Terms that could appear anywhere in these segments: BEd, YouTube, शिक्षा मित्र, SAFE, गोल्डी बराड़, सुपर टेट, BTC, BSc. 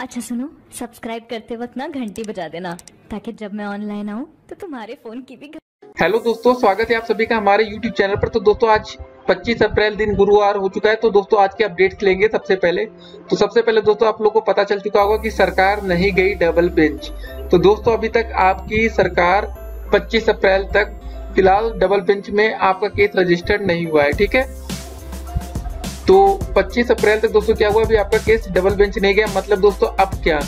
अच्छा सुनो, सब्सक्राइब करते वक्त ना घंटी बजा देना ताकि जब मैं ऑनलाइन आऊँ तो तुम्हारे फोन की भी। हेलो दोस्तों, स्वागत है आप सभी का हमारे YouTube चैनल पर। तो दोस्तों आज 25 अप्रैल दिन गुरुवार हो चुका है। तो दोस्तों आज के अपडेट्स लेंगे। सबसे पहले दोस्तों आप लोगों को पता चल चुका होगा कि सरकार नहीं गई डबल बेंच। तो दोस्तों अभी तक आपकी सरकार 25 अप्रैल तक फिलहाल डबल बेंच में आपका केस रजिस्टर्ड नहीं हुआ है, ठीक है। तो 25 अप्रैल तक दोस्तों क्या हुआ, अभी आपका केस डबल बेंच नहीं गया। मतलब दोस्तों अब क्या,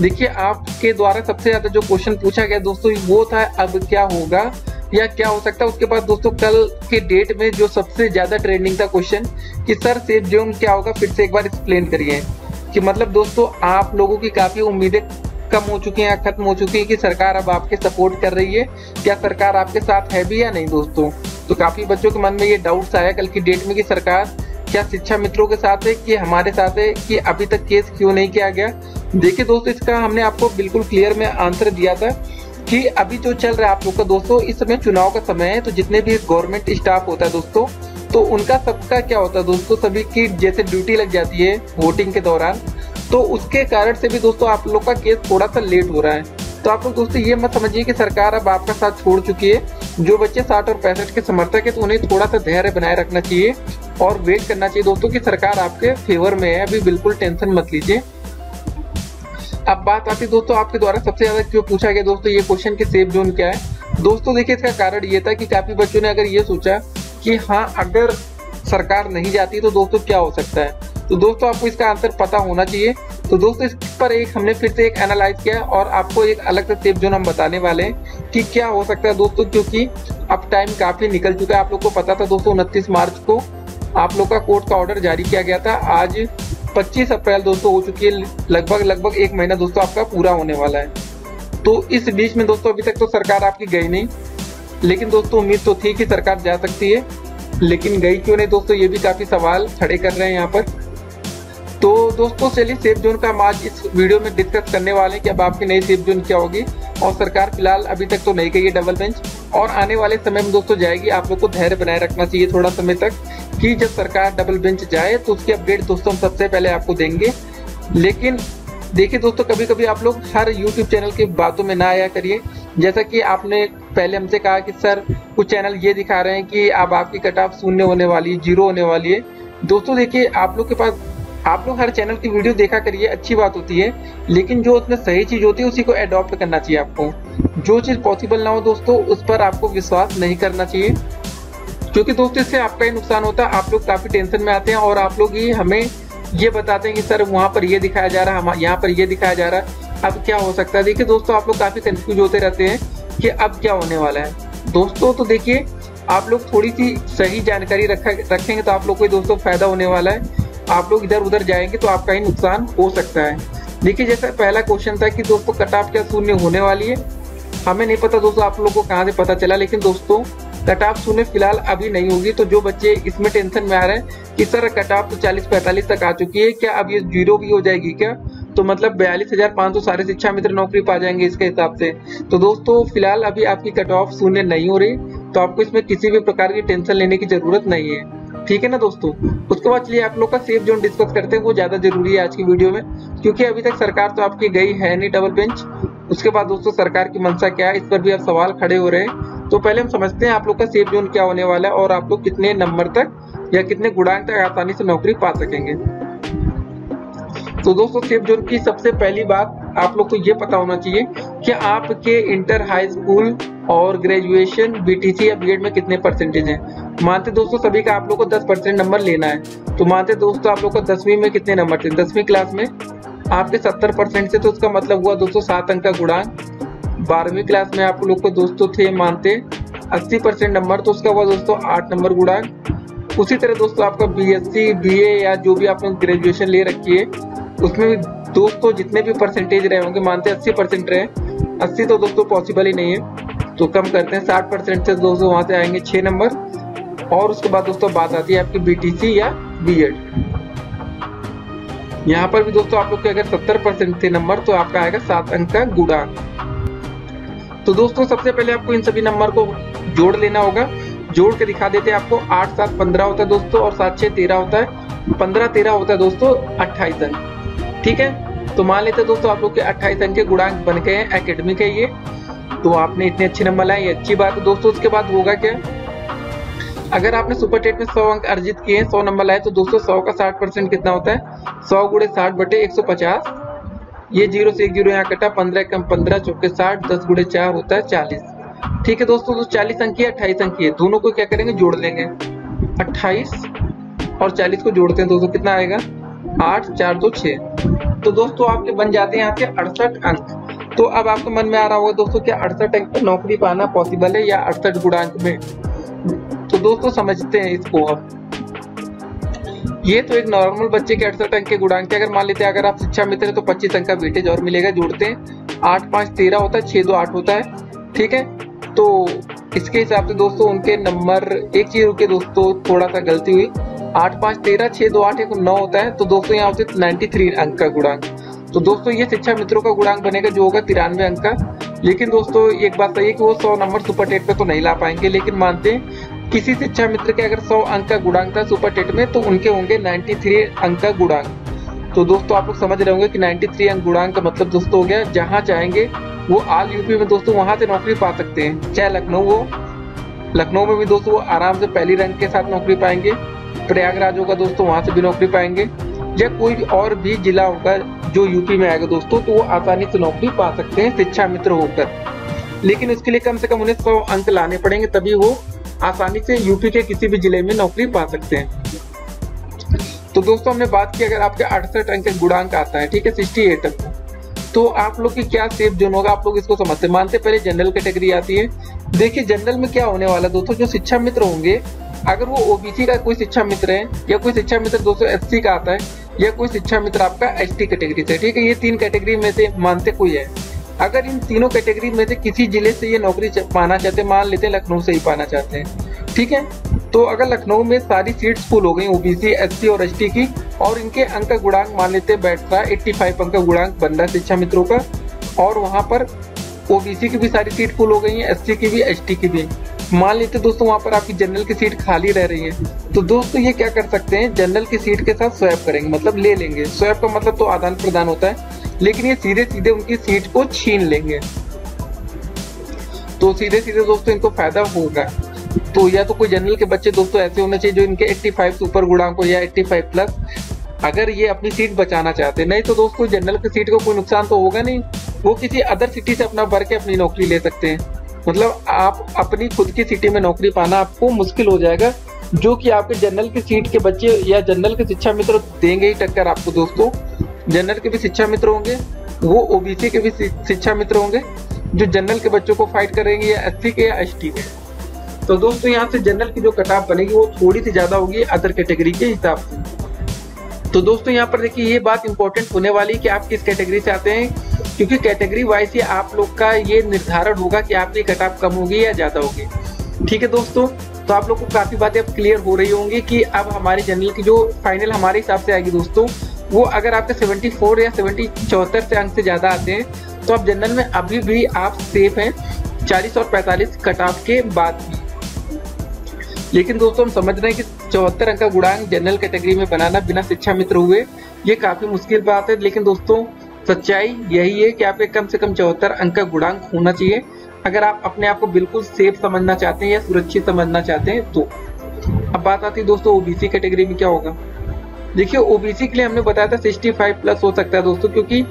देखिए आपके द्वारा सबसे ज्यादा जो क्वेश्चन पूछा गया दोस्तों वो था अब क्या होगा या क्या हो सकता है। उसके बाद दोस्तों कल के डेट में जो सबसे ज्यादा ट्रेंडिंग था क्वेश्चन कि सर सेफ जोन क्या होगा, फिर से एक बार एक्सप्लेन करिए। कि मतलब दोस्तों आप लोगों की काफी उम्मीदें कम हो चुकी हैं या खत्म हो चुकी है कि सरकार अब आपके सपोर्ट कर रही है, क्या सरकार आपके साथ है भी या नहीं दोस्तों। तो काफी बच्चों के मन में ये डाउट्स आया कल की डेट में कि सरकार क्या शिक्षा मित्रों के साथ है कि हमारे साथ है, कि अभी तक केस क्यों नहीं किया गया। देखिए दोस्तों इसका हमने आपको बिल्कुल क्लियर में आंसर दिया था कि अभी जो चल रहा है आप लोग का दोस्तों इस समय चुनाव का समय है। तो जितने भी गवर्नमेंट स्टाफ होता है दोस्तों तो उनका सबका क्या होता है दोस्तों, सभी की जैसे ड्यूटी लग जाती है वोटिंग के दौरान, तो उसके कारण से भी दोस्तों आप लोग का केस थोड़ा सा लेट हो रहा है। तो आप लोग दोस्तों ये मत समझिए कि सरकार अब आपका साथ छोड़ चुकी है। जो बच्चे 60 और 65 के समर्थक है तो उन्हें थोड़ा सा धैर्य बनाए रखना चाहिए और वेट करना चाहिए दोस्तों कि सरकार आपके फेवर में है। अभी बिल्कुल टेंशन मत लीजिए। अब बात आती दोस्तों आपके द्वारा सबसे ज्यादा क्यों पूछा गया दोस्तों ये क्वेश्चन कि सेफ जोन क्या है। दोस्तों देखिए इसका कारण ये था कि काफी बच्चों ने अगर ये सोचा कि हाँ अगर सरकार नहीं जाती तो दोस्तों क्या हो सकता है, तो दोस्तों आपको इसका आंसर पता होना चाहिए। तो दोस्तों इस पर एक हमने फिर से एक एनालाइज किया और आपको एक अलग से सेफ जोन हम बताने वाले हैं कि क्या हो सकता है दोस्तों, क्योंकि अब टाइम काफी निकल चुका है। आप लोग को पता था दोस्तों 29 मार्च को आप लोग का कोर्ट का ऑर्डर जारी किया गया था। आज 25 अप्रैल दोस्तों हो चुकी है, लगभग एक महीना दोस्तों आपका पूरा होने वाला है। तो इस बीच में दोस्तों अभी तक तो सरकार आपकी गई नहीं, लेकिन दोस्तों उम्मीद तो थी कि सरकार जा सकती है, लेकिन गई क्यों नहीं दोस्तों ये भी काफी सवाल खड़े कर रहे हैं यहाँ पर। तो दोस्तों चलिए सेफ जोन का हम आज इस वीडियो में डिस्कस करने वाले हैं कि अब आपकी नई सेफ जोन क्या होगी। और सरकार फिलहाल अभी तक तो नहीं गई है डबल बेंच और आने वाले समय में दोस्तों जाएगी। आप लोग को धैर्य बनाए रखना चाहिए थोड़ा समय तक कि जब सरकार डबल बेंच जाए तो उसकी अपडेट दोस्तों हम सबसे पहले आपको देंगे। लेकिन देखिए दोस्तों कभी कभी आप लोग हर YouTube चैनल की बातों में ना आया करिए। जैसा कि आपने पहले हमसे कहा कि सर कुछ चैनल ये दिखा रहे हैं कि अब आपकी कट ऑफ 0 होने वाली है, 0 होने वाली है। दोस्तों देखिए आप लोग के पास, आप लोग हर चैनल की वीडियो देखा करिए, अच्छी बात होती है, लेकिन जो उसमें सही चीज होती है उसी को एडॉप्ट करना चाहिए। आपको जो चीज पॉसिबल ना हो दोस्तों उस पर आपको विश्वास नहीं करना चाहिए, क्योंकि दोस्तों इससे आपका ही नुकसान होता है। आप लोग काफी टेंशन में आते हैं और आप लोग ही हमें ये बताते हैं कि सर वहाँ पर ये दिखाया जा रहा है, हम यहाँ पर ये दिखाया जा रहा है, अब क्या हो सकता है। देखिए दोस्तों आप लोग काफी कंफ्यूज होते रहते हैं कि अब क्या होने वाला है दोस्तों। तो देखिए आप लोग थोड़ी सी सही जानकारी रखेंगे तो आप लोग को दोस्तों फायदा होने वाला है। आप लोग इधर उधर जाएंगे तो आपका ही नुकसान हो सकता है। देखिए जैसा पहला क्वेश्चन था कि दोस्तों कट ऑफ क्या 0 होने वाली है, हमें नहीं पता दोस्तों आप लोगों को कहाँ से पता चला, लेकिन दोस्तों कट ऑफ 0 फिलहाल अभी नहीं होगी। तो जो बच्चे इसमें टेंशन में आ रहे हैं कि सर कट ऑफ तो 40-45 तक आ चुकी है, क्या अब ये 0 भी हो जाएगी क्या, तो मतलब 42,500 सारे शिक्षा मित्र नौकरी पा जाएंगे इसके हिसाब से। तो दोस्तों फिलहाल अभी आपकी कट ऑफ 0 नहीं हो रही, तो आपको इसमें किसी भी प्रकार की टेंशन लेने की जरूरत नहीं है, ठीक है ना दोस्तों। उसके बाद चलिए आप लोग का सेफ जोन डिस्कस करते हैं, वो ज्यादा जरूरी है आज की वीडियो में, क्योंकि अभी तक सरकार तो आपकी गई है नहीं डबल बेंच। उसके बाद दोस्तों सरकार की मंशा क्या है इस पर भी अब सवाल खड़े हो रहे हैं। तो पहले हम समझते हैं आप लोग का सेफ जोन क्या होने वाला है और आप लोग कितने नंबर तक या कितने गुणांक तक आसानी से नौकरी पा सकेंगे। तो दोस्तों सेफ जोन की सबसे पहली बात आप लोग को ये पता होना चाहिए कि आपके इंटर हाई स्कूल और ग्रेजुएशन BTC या BEd में कितने परसेंटेज हैं। मानते दोस्तों सभी का आप लोग को 10% नंबर लेना है, तो मानते दोस्तों आप लोग को 10वीं में कितने नंबर थे, 10वीं क्लास में आपके 70% से, तो उसका मतलब हुआ दोस्तों 7 अंक का गुणांक। 12वीं क्लास में आप लोग को दोस्तों थे मानते 80% नंबर, तो उसका हुआ दोस्तों 8 नंबर गुणांक। उसी तरह दोस्तों आपका BSc BA या जो भी आपने ग्रेजुएशन ले रखी है उसमें भी दोस्तों जितने भी परसेंटेज रहे होंगे, मानते 80% रहे, 80 तो दोस्तों पॉसिबल ही नहीं है, तो कम करते हैं 60% से दोस्तों वहाँ से आएंगे 6 नंबर। और उसके बाद दोस्तों बात आती है आपकी BTC या BEd, यहाँ पर भी दोस्तों आप लोग के अगर 70% थे नंबर तो आपका आएगा 7 अंक का गुणांक। तो दोस्तों सबसे पहले आपको इन सभी नंबर को जोड़ लेना होगा, जोड़ के दिखा देते हैं आपको। 8 7 15 होता है दोस्तों और 7 6 13 होता है, 15 13 होता है दोस्तों 28 अंक, ठीक है। तो मान लेते दोस्तों आप लोग के 28 अंक के गुणांक बन गए हैं एकेडमी के ये। तो आपने इतने अच्छे नंबर लाए, ये अच्छी बात है दोस्तों। उसके बाद होगा क्या, अगर आपने सुपर टेट में 100 अंक अर्जित किए हैं, 100 नंबर लाए, तो दोस्तों 100 का 60% कितना होता है, 100 × 60 बटे 150। ये 0 से 1 0 यहाँ कटा, 15 × 15 = 60, 10 × 4 होता है 40। ठीक है दोस्तों, तो 40 अंकीय 28 अंकीय दोनों को क्या करेंगे, जोड़ लेंगे। 28 और 40 को जोड़ते हैं दोस्तों, कितना आएगा 8 4 2 6। तो दोस्तों आपके बन जाते हैं यहाँ के 68 अंक। तो अब आपके मन में आ रहा होगा दोस्तों क्या 68 अंक पर नौकरी पाना पॉसिबल है या 68 गुणांक में। तो दोस्तों समझते हैं इसको। अब ये तो एक नॉर्मल बच्चे के 68 अंक के गुणांक के, अगर मान लेते हैं अगर आप शिक्षा मित्र है तो 25 अंक का वेटेज और मिलेगा। जोड़ते हैं 8 5 13 होता है, 6 2 8 होता है। ठीक है, तो इसके हिसाब से दोस्तों उनके नंबर, एक चीज रुके दोस्तों, थोड़ा सा गलती हुई। 8 5 13 6 2 8 1 9 होता है, तो दोस्तों यहाँ होते 93 अंक का गुणांक। तो दोस्तों ये शिक्षा मित्रों का गुणांक बनेगा जो होगा 93 अंक का। लेकिन दोस्तों एक बात सही है कि वो 100 नंबर सुपर टेट पे तो नहीं ला पाएंगे, लेकिन मानते हैं किसी शिक्षा मित्र के अगर 100 अंक का गुणांक था सुपर टेट में तो उनके होंगे 93 अंक का गुणांक। तो दोस्तों आप लोग समझ रहे होंगे कि 93 अंक गुणांक का मतलब दोस्तों हो गया जहाँ चाहेंगे वो ऑल यूपी में दोस्तों वहाँ से नौकरी पा सकते हैं। चाहे लखनऊ हो, लखनऊ में भी दोस्तों वो आराम से पहली रैंक के साथ नौकरी पाएंगे। प्रयागराज होगा दोस्तों, वहाँ से भी नौकरी पाएंगे। या कोई और भी जिला होगा जो यूपी में आएगा दोस्तों, तो वो आसानी से नौकरी पा सकते हैं शिक्षा मित्र होकर। लेकिन उसके लिए कम से कम उन्हें 100 अंक लाने पड़ेंगे, तभी वो आसानी से यूपी के किसी भी जिले में नौकरी पा सकते हैं। तो दोस्तों हमने बात की अगर आपके 68 अंक गुणांक आता है, ठीक है 68 अंक, तो आप लोग की क्या सेफ जोन होगा, आप लोग इसको समझते मानते। पहले जनरल कैटेगरी आती है। देखिए जनरल में क्या होने वाला दोस्तों, जो शिक्षा मित्र होंगे अगर वो ओबीसी का कोई शिक्षा मित्र है या कोई शिक्षा मित्र दोस्तों एससी का आता है या कोई शिक्षा मित्र आपका एसटी कैटेगरी से, ठीक है, ये 3 कैटेगरी में से मानते कोई है। अगर इन तीनों कैटेगरी में से किसी जिले से ये नौकरी पाना चाहते, मान लेते हैं लखनऊ से ही पाना चाहते हैं, ठीक है, तो अगर लखनऊ में सारी सीट्स फुल हो गई ओबीसी एससी और एसटी की और इनके अंक का गुणांक मान लेते बैठ रहा 85 अंक का गुणांक बन रहा शिक्षा मित्रों का, और वहाँ पर ओबीसी की भी सारी सीट फुल हो गई है, एससी की भी एसटी की भी। मान लेते दोस्तों वहाँ पर आपकी जनरल की सीट खाली रह रही है, तो दोस्तों ये क्या कर सकते हैं, जनरल की सीट के साथ स्वैप करेंगे, मतलब ले लेंगे। स्वैप का मतलब तो आदान प्रदान होता है, लेकिन ये सीधे सीधे उनकी सीट को छीन लेंगे। तो सीधे सीधे दोस्तों इनको फायदा होगा। तो या तो कोई जनरल के बच्चे दोस्तों ऐसे होने चाहिए जो इनके 85 सुपर गुणांक हो या 85+, अगर ये अपनी सीट बचाना चाहते। नहीं तो दोस्तों जनरल की सीट को कोई नुकसान तो होगा नहीं, वो किसी अदर सिटी से अपना भर के अपनी नौकरी ले सकते हैं। मतलब आप अपनी खुद की सिटी में नौकरी पाना आपको मुश्किल हो जाएगा, जो कि आपके जनरल की सीट के बच्चे या जनरल के शिक्षा मित्र देंगे ही टक्कर आपको दोस्तों। जनरल के भी शिक्षा मित्र होंगे, वो ओबीसी के भी शिक्षा मित्र होंगे जो जनरल के बच्चों को फाइट करेंगे या एससी के या एसटी के। तो दोस्तों यहाँ से जनरल की जो कटाव बनेगी वो थोड़ी सी ज़्यादा होगी अदर कैटेगरी के हिसाब से। तो दोस्तों यहाँ पर देखिए ये बात इंपॉर्टेंट होने वाली कि आप किस कैटेगरी से आते हैं, क्योंकि कैटेगरी वाइज ही आप लोग का ये निर्धारण होगा कि आपकी कट ऑफ कम होगी या ज़्यादा होगी। ठीक है दोस्तों, तो आप लोग को काफ़ी बातें अब क्लियर हो रही होंगी कि अब हमारी जनरल की जो फाइनल हमारे हिसाब से आएगी दोस्तों, वो अगर आपके 74 या 74 से अंक से ज़्यादा आते हैं तो आप जनरल में अभी भी आप सेफ हैं 40 और 45 कट ऑफ के बाद भी। लेकिन दोस्तों हम समझ रहे हैं कि 74 अंक का गुणांक जनरल कैटेगरी में बनाना बिना शिक्षा मित्र हुए ये काफ़ी मुश्किल बात है। लेकिन दोस्तों सच्चाई यही है कि आपके कम से कम 74 अंक का गुणांक होना चाहिए अगर आप अपने आप को बिल्कुल सेफ समझना चाहते हैं या सुरक्षित समझना चाहते हैं। तो अब बात आती है दोस्तों ओबीसी कैटेगरी में क्या होगा। देखिए ओबीसी के लिए हमने बताया था 65+ हो सकता है दोस्तों, क्योंकि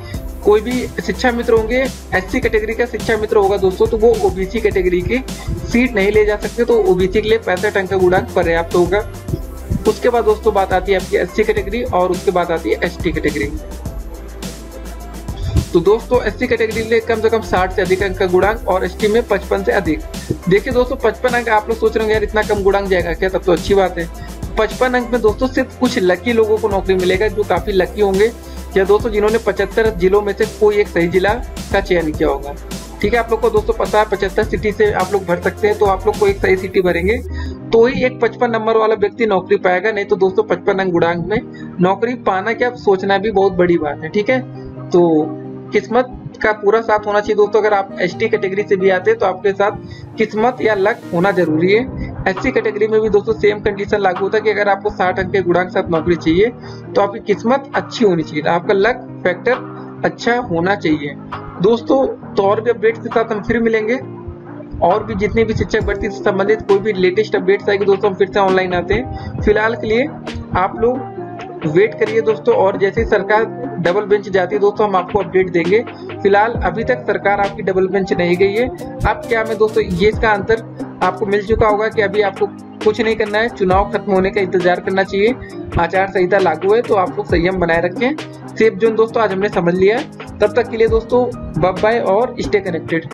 कोई भी शिक्षा मित्र होंगे एससी कैटेगरी का शिक्षा मित्र होगा दोस्तों, तो वो ओबीसी कैटेगरी की सीट नहीं ले जा सकते, तो ओबीसी के लिए 65 अंक का गुणांक पर्याप्त होगा। उसके बाद दोस्तों बात आती है आपकी एससी कैटेगरी और उसके बाद आती है एसटी कैटेगरी। तो दोस्तों एससी कैटेगरी में कम से कम 60 से अधिक अंक का गुणांक और एसटी में 55 से अधिक। देखिए दोस्तों 55 अंक, आप लोग सोच रहे होंगे यार इतना कम गुणांक जाएगा क्या, तब तो अच्छी बात है। 55 अंक में दोस्तों सिर्फ कुछ लकी लोगों को नौकरी मिलेगा जो काफ़ी लकी होंगे या दोस्तों जिन्होंने 75 जिलों में से कोई एक सही जिला का चयन किया होगा। ठीक है, आप लोग को दोस्तों पता है 75 सिटी से आप लोग भर सकते हैं, तो आप लोग को एक सही सिटी भरेंगे तो ही एक 55 नंबर वाला व्यक्ति नौकरी पाएगा। नहीं तो दोस्तों 55 अंक गुणांक में नौकरी पाना क्या सोचना भी बहुत बड़ी बात है। ठीक है, तो किस्मत का पूरा साथ होना चाहिए दोस्तों। अगर आप एसटी कैटेगरी से भी आते हैं तो आपके साथ किस्मत या लक होना जरूरी है। एससी कैटेगरी में भी दोस्तों सेम कंडीशन लागू होता है कि अगर आपको 60 अंक के गुणांक के साथ नौकरी चाहिए तो आपकी किस्मत अच्छी होनी चाहिए, आपका लक फैक्टर अच्छा होना चाहिए। दोस्तों तो और भी अपडेट्स के साथ हम फिर मिलेंगे, और भी जितने भी शिक्षक भर्ती से संबंधित कोई भी लेटेस्ट अपडेट्स आएगी दोस्तों हम फिर से ऑनलाइन आते हैं। फिलहाल के लिए आप लोग वेट करिए दोस्तों, और जैसे ही सरकार डबल बेंच जाती है दोस्तों हम आपको अपडेट देंगे। फिलहाल अभी तक सरकार आपकी डबल बेंच नहीं गई है। अब क्या मैं दोस्तों ये इसका आंसर आपको मिल चुका होगा कि अभी आपको कुछ नहीं करना है, चुनाव खत्म होने का इंतजार करना चाहिए, आचार संहिता लागू है, तो आप लोग संयम बनाए रखें। सेफ जोन दोस्तों आज हमने समझ लिया। तब तक के लिए दोस्तों बाय बाय और स्टे कनेक्टेड।